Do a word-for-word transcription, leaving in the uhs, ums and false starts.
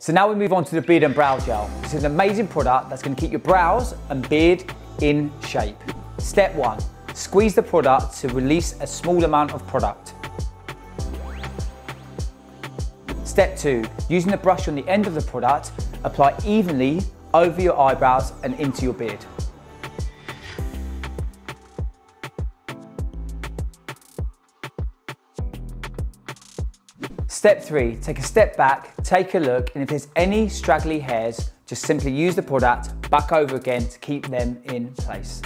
So now we move on to the Beard and Brow Gel. This is an amazing product that's going to keep your brows and beard in shape. Step one, squeeze the product to release a small amount of product. Step two, using the brush on the end of the product, apply evenly over your eyebrows and into your beard. Step three, take a step back, take a look, and if there's any straggly hairs, just simply use the product back over again to keep them in place.